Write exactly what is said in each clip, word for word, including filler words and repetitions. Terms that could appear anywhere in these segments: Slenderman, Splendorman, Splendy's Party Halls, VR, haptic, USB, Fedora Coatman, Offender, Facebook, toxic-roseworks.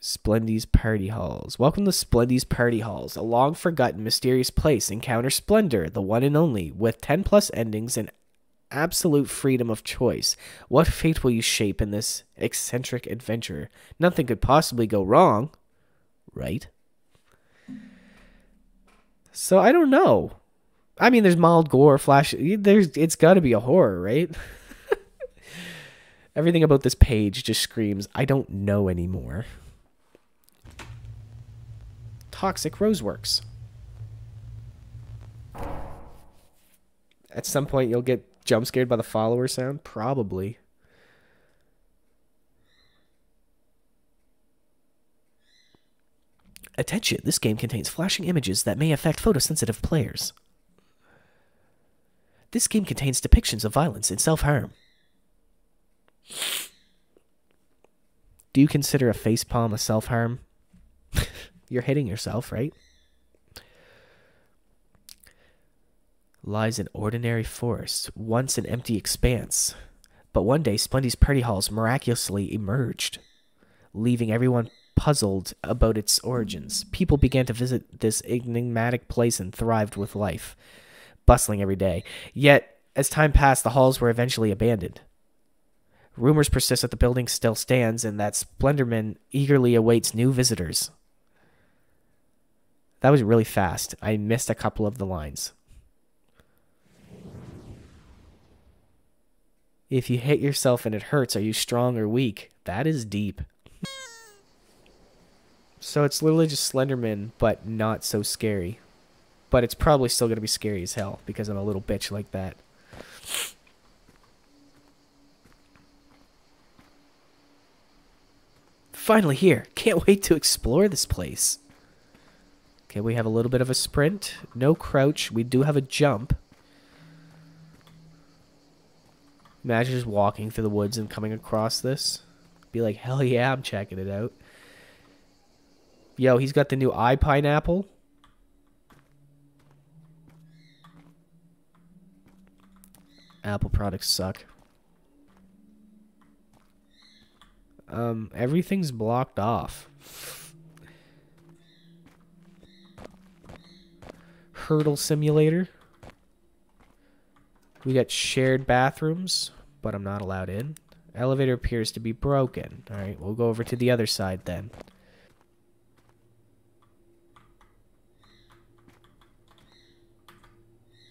Splendy's Party Halls. Welcome to Splendy's Party Halls, a long-forgotten, mysterious place. Encounter Splendor, the one and only, with ten-plus endings and absolute freedom of choice. What fate will you shape in this eccentric adventure? Nothing could possibly go wrong, right? So I don't know. I mean, there's mild gore, flash. There's, it's got to be a horror, right? Everything about this page just screams, I don't know anymore. Toxic Roseworks. At some point, you'll get jump scared by the follower sound? Probably. Attention, this game contains flashing images that may affect photosensitive players. This game contains depictions of violence and self-harm. Do you consider a facepalm a self-harm? You're hitting yourself, right? Lies an ordinary forest, once an empty expanse. But one day, Splendy's Party Halls miraculously emerged, leaving everyone puzzled about its origins. People began to visit this enigmatic place and thrived with life, bustling every day. Yet, as time passed, the halls were eventually abandoned. Rumors persist that the building still stands and that Splendorman eagerly awaits new visitors. That was really fast. I missed a couple of the lines. If you hit yourself and it hurts, are you strong or weak? That is deep. So it's literally just Slenderman, but not so scary. But it's probably still going to be scary as hell, because I'm a little bitch like that. Finally here. Can't wait to explore this place. Okay, we have a little bit of a sprint. No crouch. We do have a jump. Imagine just walking through the woods and coming across this. Be like, hell yeah, I'm checking it out. Yo, he's got the new eye pineapple. Apple products suck. Um, everything's blocked off. Hurdle simulator. We got shared bathrooms, but I'm not allowed in. Elevator appears to be broken. Alright, we'll go over to the other side then.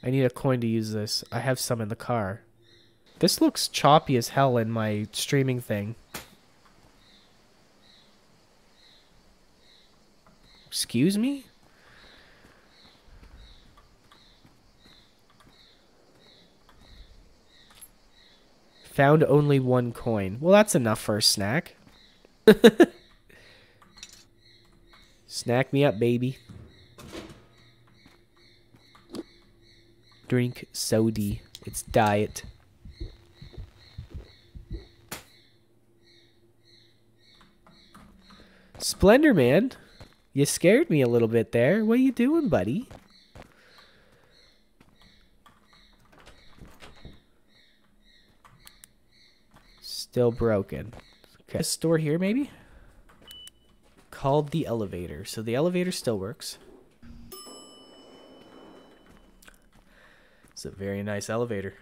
I need a coin to use this. I have some in the car. This looks choppy as hell in my streaming thing. Excuse me? Found only one coin. Well, that's enough for a snack. Snack me up, baby. Drink sody. It's diet. Splendorman, you scared me a little bit there. What are you doing, buddy? Still broken. Okay. Store here, maybe? Called the elevator. So the elevator still works. It's a very nice elevator.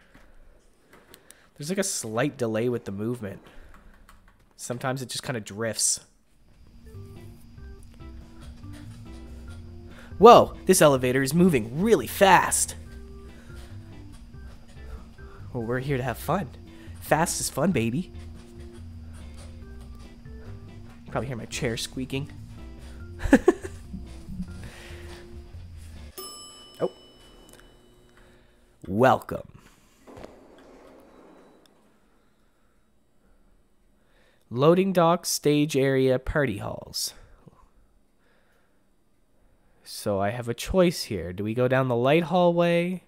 There's like a slight delay with the movement. Sometimes it just kind of drifts. Whoa, this elevator is moving really fast. Well, we're here to have fun. Fast is fun, baby. You can probably hear my chair squeaking. Welcome. Loading dock, stage area, party halls. So I have a choice here. Do we go down the light hallway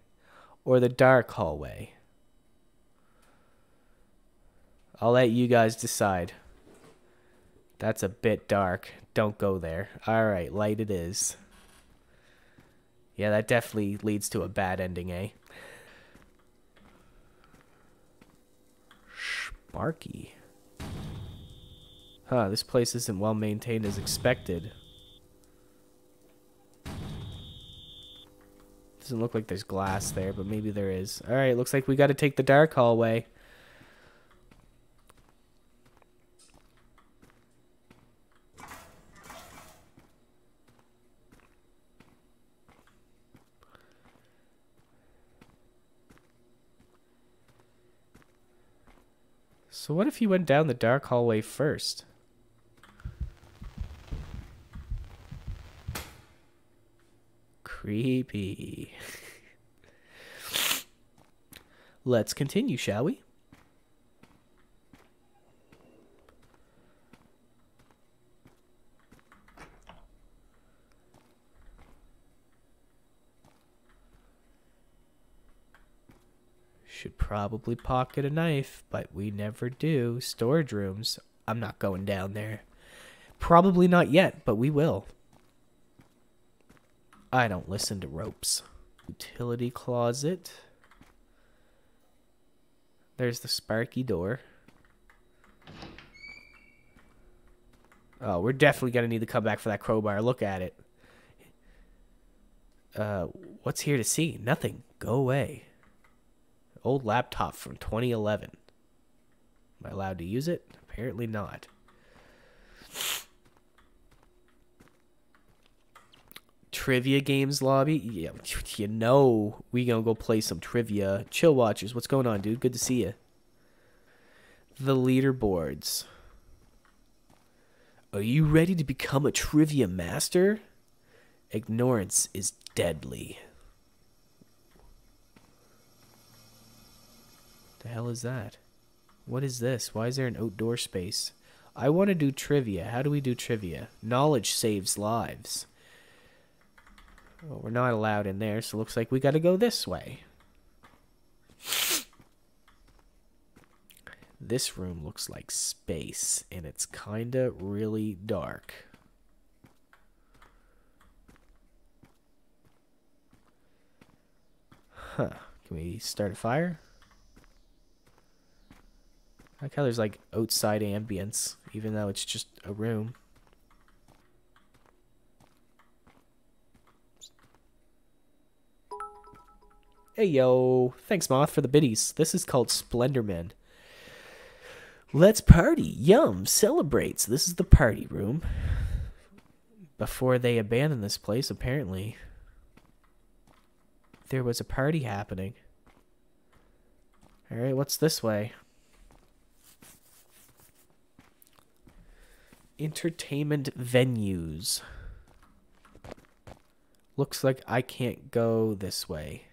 or the dark hallway? I'll let you guys decide. That's a bit dark. Don't go there. All right, light it is. Yeah, that definitely leads to a bad ending, eh? Sparky. Huh, this place isn't well maintained as expected. Doesn't look like there's glass there, but maybe there is. Alright, looks like we gotta take the dark hallway. So what if he went down the dark hallway first? Creepy. Let's continue, shall we? Should probably pocket a knife, but we never do. Storage rooms. I'm not going down there. Probably not yet, but we will. I don't listen to ropes. Utility closet. There's the sparky door. Oh, we're definitely going to need to come back for that crowbar. Look at it. Uh, what's here to see? Nothing. Go away. Old laptop from twenty eleven. Am I allowed to use it? Apparently not. Trivia games lobby? Yeah, you know we gonna go play some trivia. Chill Watchers, what's going on, dude? Good to see you. The leaderboards. Are you ready to become a trivia master? Ignorance is deadly. The hell is that? What is this? Why is there an outdoor space? I want to do trivia. How do we do trivia? Knowledge saves lives. Well, we're not allowed in there, so looks like we got to go this way. This room looks like space, and it's kind of really dark. Huh. Can we start a fire? I like how there's like outside ambience, even though it's just a room. Hey yo, thanks Moth for the biddies. This is called Splendorman. Let's party. Yum celebrates. This is the party room. Before they abandoned this place, apparently there was a party happening. All right, what's this way? Entertainment venues. Looks like I can't go this way.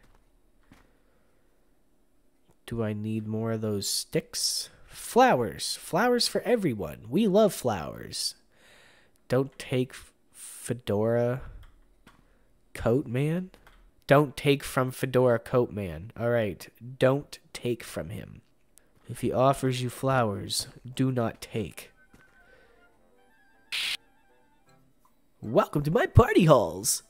Do I need more of those sticks? Flowers. Flowers for everyone. We love flowers. Don't take Fedora Coatman. Don't take from Fedora Coatman. All right. Don't take from him. If he offers you flowers, do not take. Welcome to my party halls.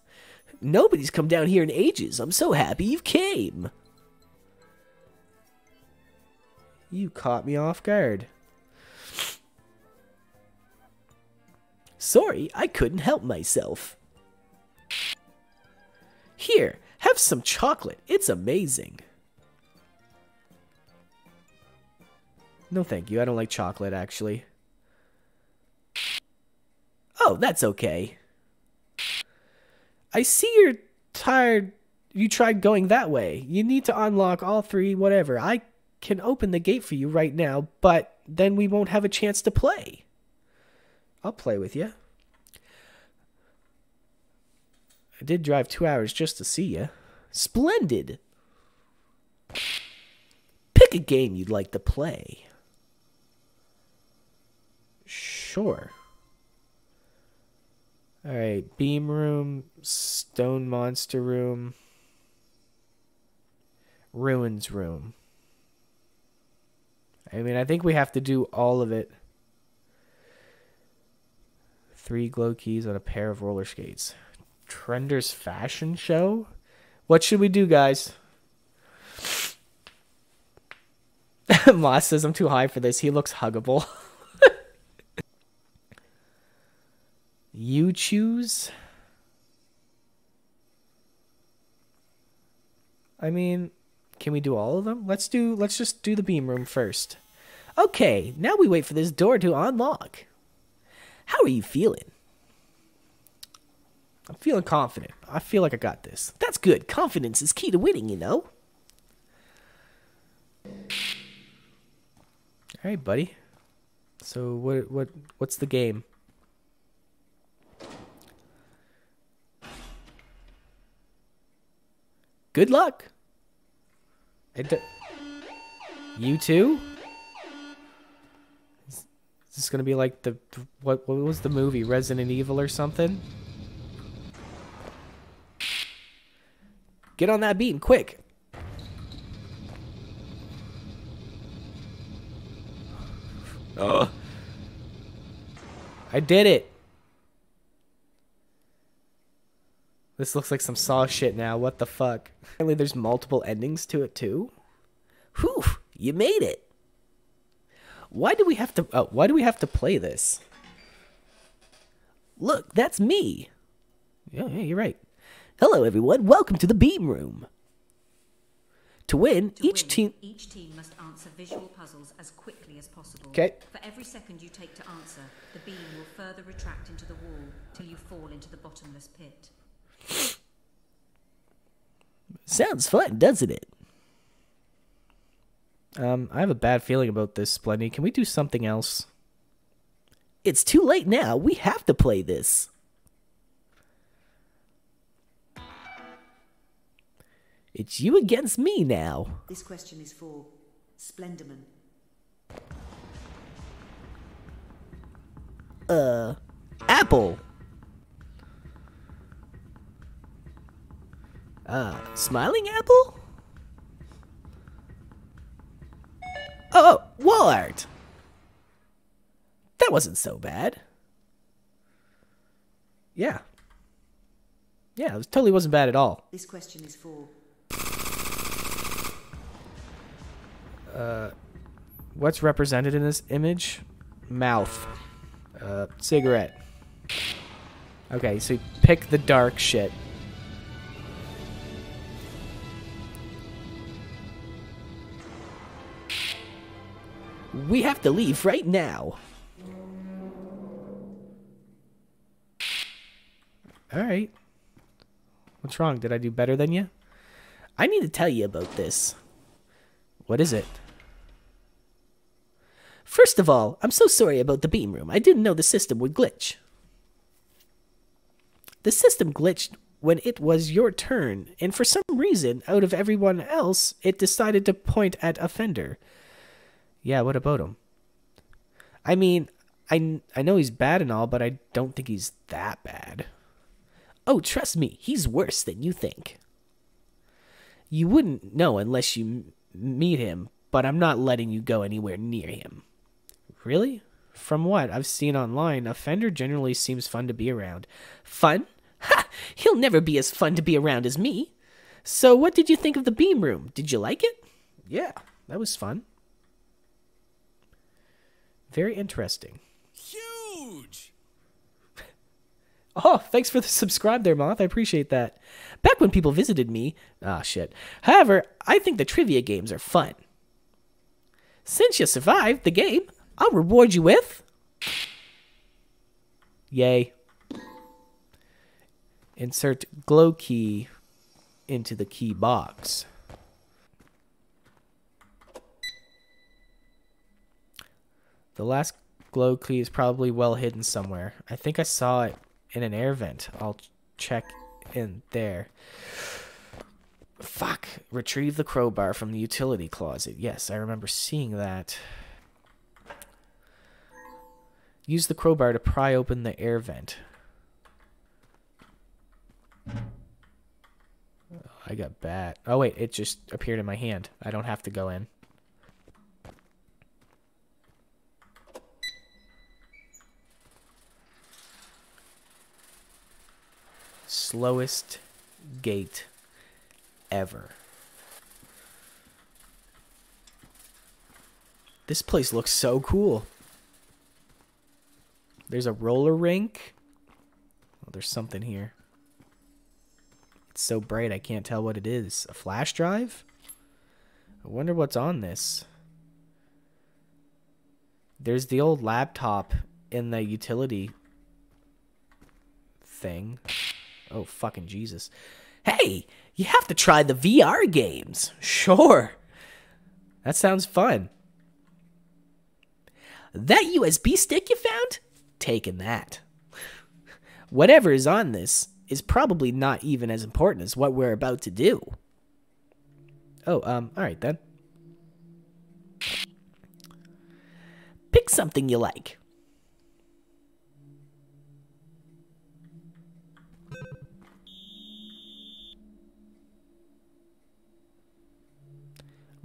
Nobody's come down here in ages. I'm so happy you came. You caught me off guard. Sorry, I couldn't help myself. Here, have some chocolate. It's amazing. No, thank you. I don't like chocolate, actually. Oh, that's okay. I see you're tired. You tried going that way. You need to unlock all three, whatever. I can open the gate for you right now, but then we won't have a chance to play. I'll play with you. I did drive two hours just to see you. Splendid. Pick a game you'd like to play. Sure. All right, beam room, stone monster room, ruins room. I mean, I think we have to do all of it. Three glow keys on a pair of roller skates. Trender's fashion show? What should we do, guys? Moss says I'm too high for this. He looks huggable. You choose? I mean, can we do all of them? Let's do, let's just do the beam room first. Okay, now we wait for this door to unlock. How are you feeling? I'm feeling confident. I feel like I got this. That's good. Confidence is key to winning, you know? All right, buddy. So what what what's the game? Good luck. It d you too? Is this gonna be like the what what was the movie, Resident Evil or something? Get on that beam, quick. Oh. I did it. This looks like some Saw shit now. What the fuck? Apparently there's multiple endings to it too. Whew, you made it. Why do we have to oh, why do we have to play this? Look, that's me. Yeah, yeah, you're right. Hello everyone. Welcome to the beam room. To win, to each win, team each team must answer visual puzzles as quickly as possible. Okay. For every second you take to answer, the beam will further retract into the wall till you fall into the bottomless pit. Sounds fun, doesn't it? Um, I have a bad feeling about this, Splendy. Can we do something else? It's too late now. We have to play this. It's you against me now. This question is for Slenderman. Uh, apple. Uh, smiling apple? Oh, wall art. That wasn't so bad. Yeah. Yeah, it was, totally wasn't bad at all. This question is for... Uh, what's represented in this image? Mouth. Uh, cigarette. Okay, so pick the dark shit. We have to leave right now. Alright. What's wrong? Did I do better than you? I need to tell you about this. What is it? First of all, I'm so sorry about the beam room. I didn't know the system would glitch. The system glitched when it was your turn, and for some reason, out of everyone else, it decided to point at Offender. Yeah, what about him? I mean, I, I know he's bad and all, but I don't think he's that bad. Oh, trust me, he's worse than you think. You wouldn't know unless you meet him, but I'm not letting you go anywhere near him. Really? From what I've seen online, Offender generally seems fun to be around. Fun? Ha! He'll never be as fun to be around as me. So what did you think of the beam room? Did you like it? Yeah, that was fun. Very interesting. Huge! Oh, thanks for the subscribe there, Moth. I appreciate that. Back when people visited me... Ah, shit. However, I think the trivia games are fun. Since you survived the game, I'll reward you with... Yay. Insert glow key into the key box. The last glow key is probably well hidden somewhere. I think I saw it in an air vent. I'll check in there. Fuck. Retrieve the crowbar from the utility closet. Yes, I remember seeing that. Use the crowbar to pry open the air vent. I got bat. Oh wait, it just appeared in my hand. I don't have to go in. Slowest gate ever. This place looks so cool. There's a roller rink. Oh, there's something here. It's so bright I can't tell what it is. A flash drive? I wonder what's on this. There's the old laptop in the utility thing. Oh, fucking Jesus. Hey, you have to try the V R games. Sure. That sounds fun. That U S B stick you found? Taking that. Whatever is on this is probably not even as important as what we're about to do. Oh, um, alright then. Pick something you like.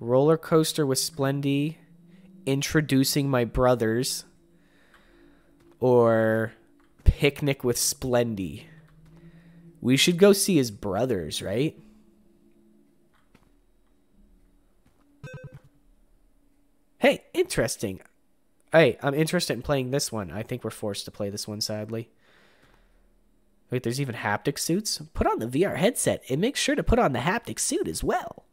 Roller coaster with Splendy, introducing my brothers, or picnic with Splendy. We should go see his brothers, right? Hey, interesting. Hey, I'm interested in playing this one. I think we're forced to play this one, sadly. Wait, there's even haptic suits? Put on the V R headset and make sure to put on the haptic suit as well.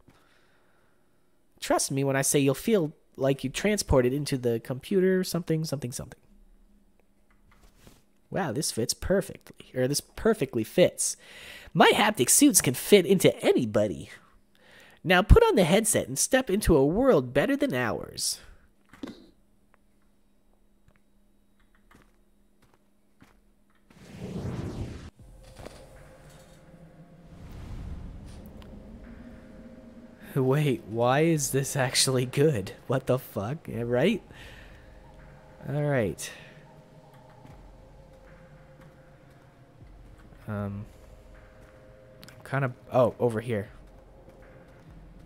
Trust me when I say you'll feel like you transported into the computer, something, something, something. Wow, this fits perfectly. Or this perfectly fits. My haptic suits can fit into anybody. Now put on the headset and step into a world better than ours. Wait, why is this actually good? What the fuck? Yeah, right? Alright. Um. Kind of. Oh, over here.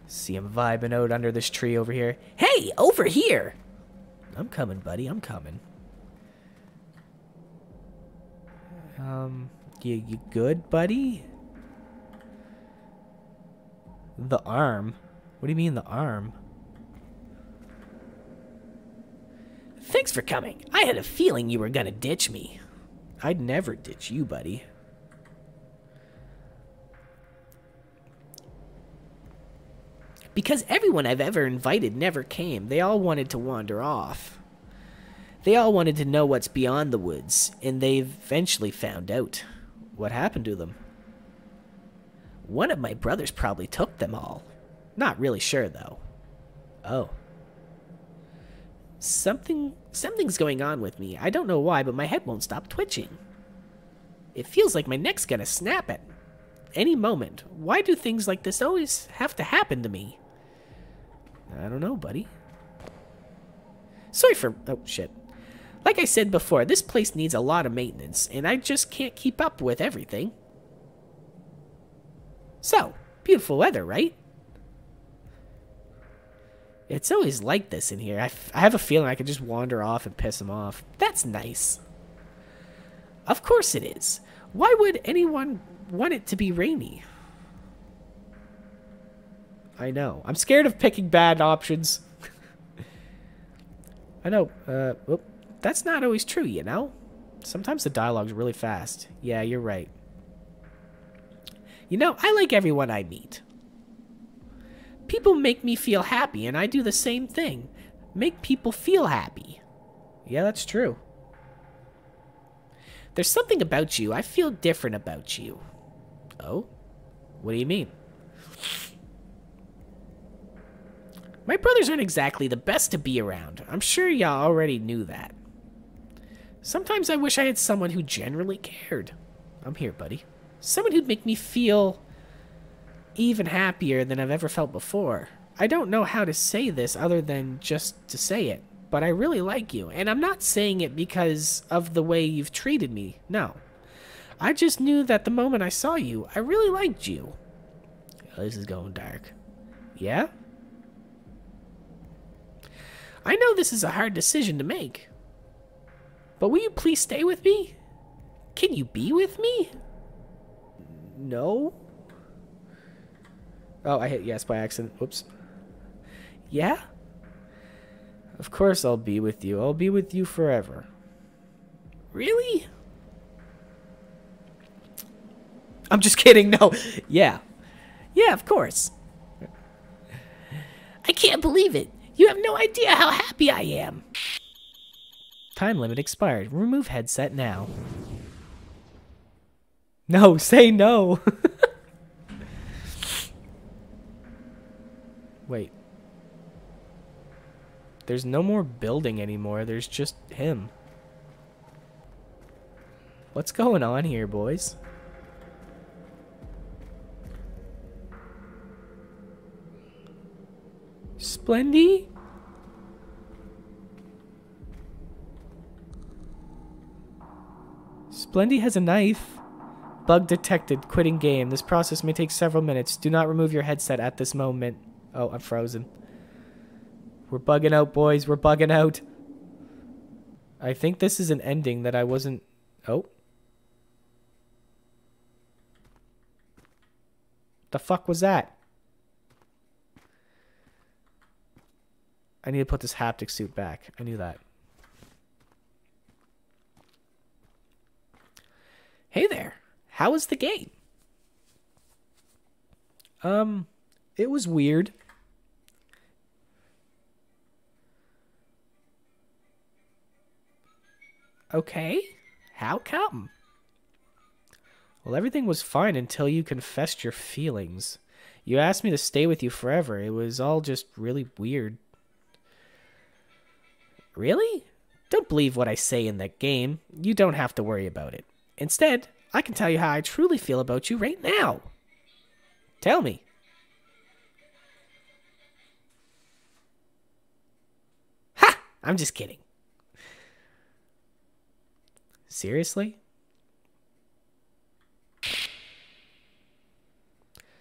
See him vibing out under this tree over here. Hey, over here! I'm coming, buddy. I'm coming. Um. You, you good, buddy? The arm? What do you mean the arm? Thanks for coming. I had a feeling you were gonna ditch me. I'd never ditch you, buddy. Because everyone I've ever invited never came. They all wanted to wander off. They all wanted to know what's beyond the woods, and they eventually found out what happened to them. One of my brothers probably took them all. Not really sure, though. Oh. Something, something's going on with me. I don't know why, but my head won't stop twitching. It feels like my neck's gonna snap at any moment. Why do things like this always have to happen to me? I don't know, buddy. Sorry for... Oh, shit. Like I said before, this place needs a lot of maintenance, and I just can't keep up with everything. So, beautiful weather, right? It's always like this in here. I, f I have a feeling I could just wander off and piss him off. That's nice. Of course it is. Why would anyone want it to be rainy? I know. I'm scared of picking bad options. I know. Uh, well, that's not always true, you know? Sometimes the dialogue's really fast. Yeah, you're right. You know, I like everyone I meet. People make me feel happy, and I do the same thing. Make people feel happy. Yeah, that's true. There's something about you. I feel different about you. Oh? What do you mean? My brothers aren't exactly the best to be around. I'm sure y'all already knew that. Sometimes I wish I had someone who generally cared. I'm here, buddy. Someone who'd make me feel even happier than I've ever felt before. I don't know how to say this other than just to say it, but I really like you, and I'm not saying it because of the way you've treated me, no. I just knew that the moment I saw you, I really liked you. Oh, this is going dark. Yeah? I know this is a hard decision to make, but will you please stay with me? Can you be with me? No? Oh, I hit yes by accident. Whoops. Yeah? Of course I'll be with you. I'll be with you forever. Really? I'm just kidding. No. Yeah. Yeah, of course. I can't believe it. You have no idea how happy I am. Time limit expired. Remove headset now. No, say no. Wait. There's no more building anymore. There's just him. What's going on here, boys? Splendy? Splendy has a knife. Bug detected. Quitting game. This process may take several minutes. Do not remove your headset at this moment. Oh, I'm frozen. We're bugging out, boys. We're bugging out. I think this is an ending that I wasn't... Oh. The fuck was that? I need to put this haptic suit back. I knew that. Hey there. How was the game? Um, it was weird. Okay. How come? Well, everything was fine until you confessed your feelings. You asked me to stay with you forever. It was all just really weird. Really? Don't believe what I say in that game. You don't have to worry about it. Instead, I can tell you how I truly feel about you right now. Tell me. Ha! I'm just kidding. Seriously?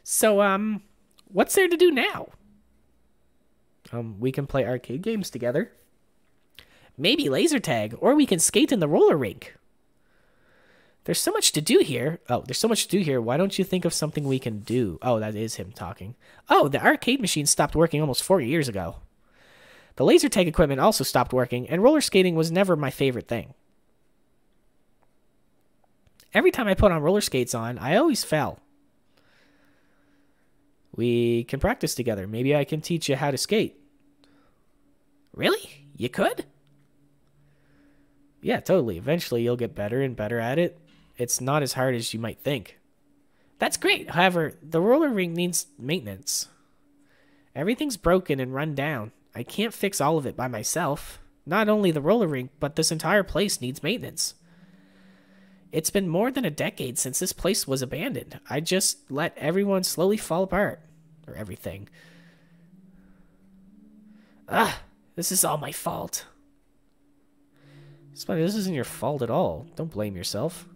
So, um, what's there to do now? Um, we can play arcade games together. Maybe laser tag, or we can skate in the roller rink. There's so much to do here. Oh, there's so much to do here. Why don't you think of something we can do? Oh, that is him talking. Oh, the arcade machine stopped working almost four years ago. The laser tag equipment also stopped working, and roller skating was never my favorite thing. Every time I put on roller skates on, I always fell. We can practice together. Maybe I can teach you how to skate. Really? You could? Yeah, totally. Eventually, you'll get better and better at it. It's not as hard as you might think. That's great. However, the roller rink needs maintenance. Everything's broken and run down. I can't fix all of it by myself. Not only the roller rink, but this entire place needs maintenance. It's been more than a decade since this place was abandoned. I just let everyone slowly fall apart. Or everything. Ugh, this is all my fault. Splendy, this isn't your fault at all. Don't blame yourself.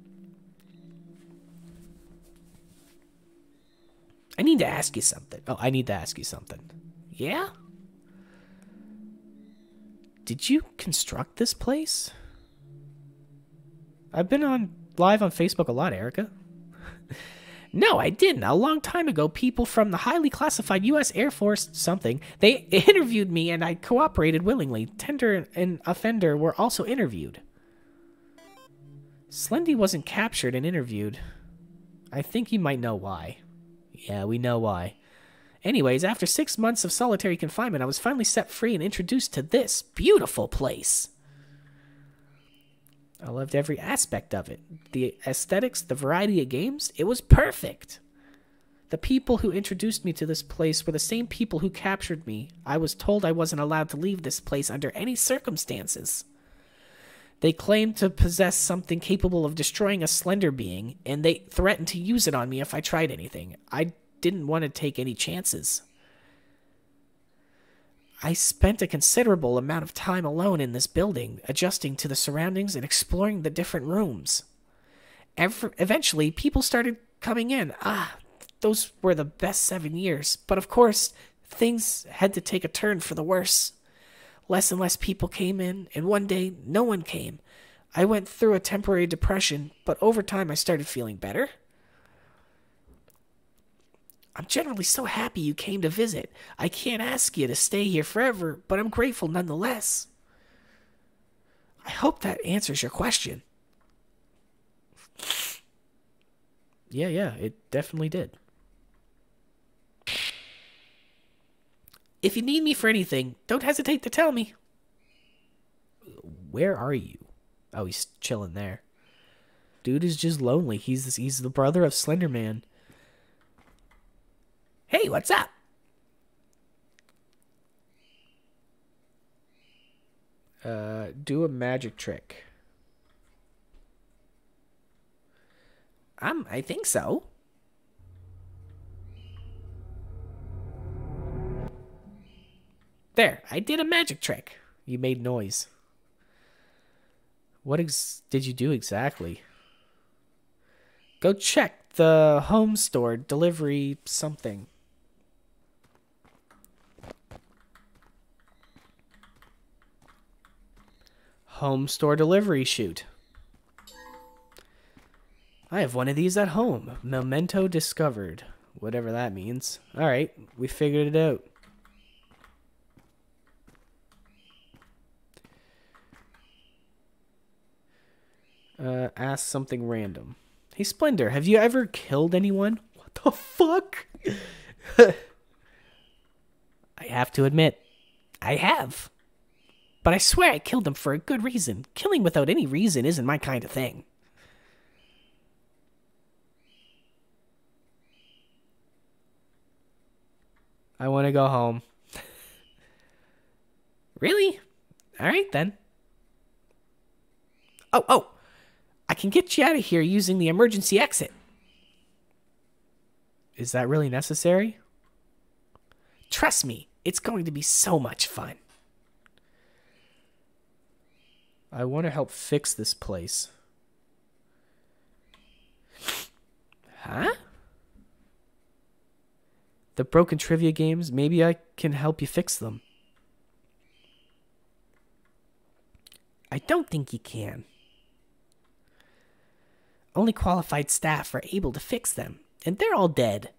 I need to ask you something. Oh, I need to ask you something. Yeah? Did you construct this place? I've been on live on Facebook a lot, Erica. No, I didn't. A long time ago, people from the highly classified U S Air Force something, they interviewed me and I cooperated willingly. Tender and Offender were also interviewed. Slendy wasn't captured and interviewed. I think you might know why. Yeah, we know why. Anyways, after six months of solitary confinement, I was finally set free and introduced to this beautiful place. I loved every aspect of it. The aesthetics, the variety of games, it was perfect. The people who introduced me to this place were the same people who captured me. I was told I wasn't allowed to leave this place under any circumstances. They claimed to possess something capable of destroying a slender being, and they threatened to use it on me if I tried anything. I didn't want to take any chances. I spent a considerable amount of time alone in this building, adjusting to the surroundings and exploring the different rooms. Ever eventually, people started coming in. Ah, those were the best seven years. But of course, things had to take a turn for the worse. Less and less people came in, and one day, no one came. I went through a temporary depression, but over time I started feeling better. I'm generally so happy you came to visit. I can't ask you to stay here forever, but I'm grateful nonetheless. I hope that answers your question. Yeah, yeah, it definitely did. If you need me for anything, don't hesitate to tell me. Where are you? Oh, he's chilling there. Dude is just lonely. He's this, he's the brother of Slenderman. Hey, what's up? Uh, do a magic trick. Um, I think so. There, I did a magic trick. You made noise. What ex did you do exactly? Go check the home store delivery something. Home store delivery shoot. I have one of these at home. Memento discovered. Whatever that means. Alright, we figured it out. Uh, ask something random. Hey, Splendor, have you ever killed anyone? What the fuck? I have to admit, I have. But I swear I killed them for a good reason. Killing without any reason isn't my kind of thing. I want to go home. Really? All right, then. Oh, oh. I can get you out of here using the emergency exit. Is that really necessary? Trust me, it's going to be so much fun. I want to help fix this place. Huh? The broken trivia games, maybe I can help you fix them. I don't think you can. Only qualified staff are able to fix them, and they're all dead.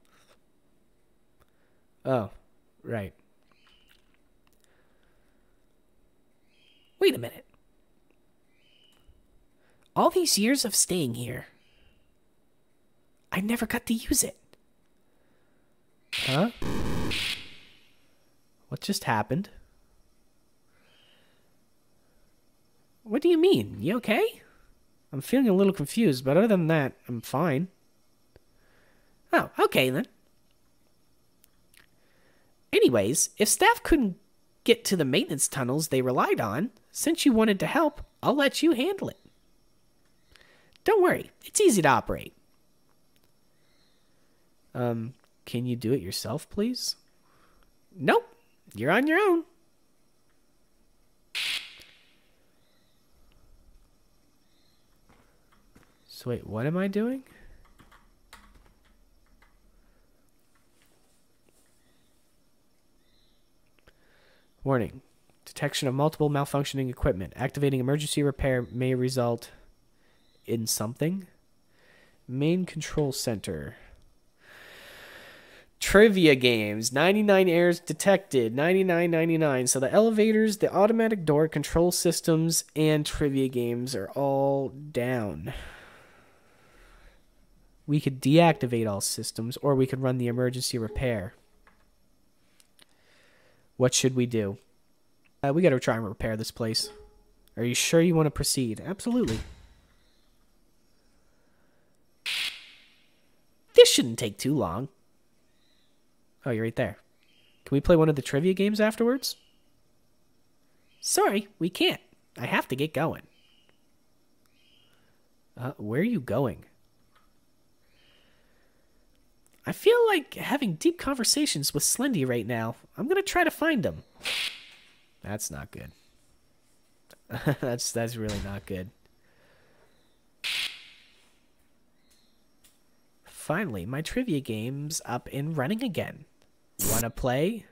Oh, right. Wait a minute. All these years of staying here, I never got to use it. Huh? What just happened? What do you mean? You okay? I'm feeling a little confused, but other than that, I'm fine. Oh, okay then. Anyways, if staff couldn't get to the maintenance tunnels they relied on, since you wanted to help, I'll let you handle it. Don't worry, it's easy to operate. Um... Can you do it yourself, please? Nope. You're on your own. So wait, what am I doing? Warning. Detection of multiple malfunctioning equipment. Activating emergency repair may result in something. Main control center. Trivia games. ninety-nine errors detected. ninety-nine ninety-nine. So the elevators, the automatic door control systems, and trivia games are all down. We could deactivate all systems, or we could run the emergency repair. What should we do? Uh, we gotta try and repair this place. Are you sure you want to proceed? Absolutely. This shouldn't take too long. Oh, you're right there. Can we play one of the trivia games afterwards? Sorry, we can't. I have to get going. Uh, where are you going? I feel like having deep conversations with Slendy right now. I'm going to try to find him. That's not good. that's, that's really not good. Finally, my trivia game's up and running again. Wanna play?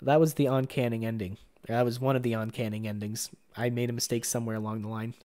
That was the on-canning ending. That was one of the on-canning endings. I made a mistake somewhere along the line.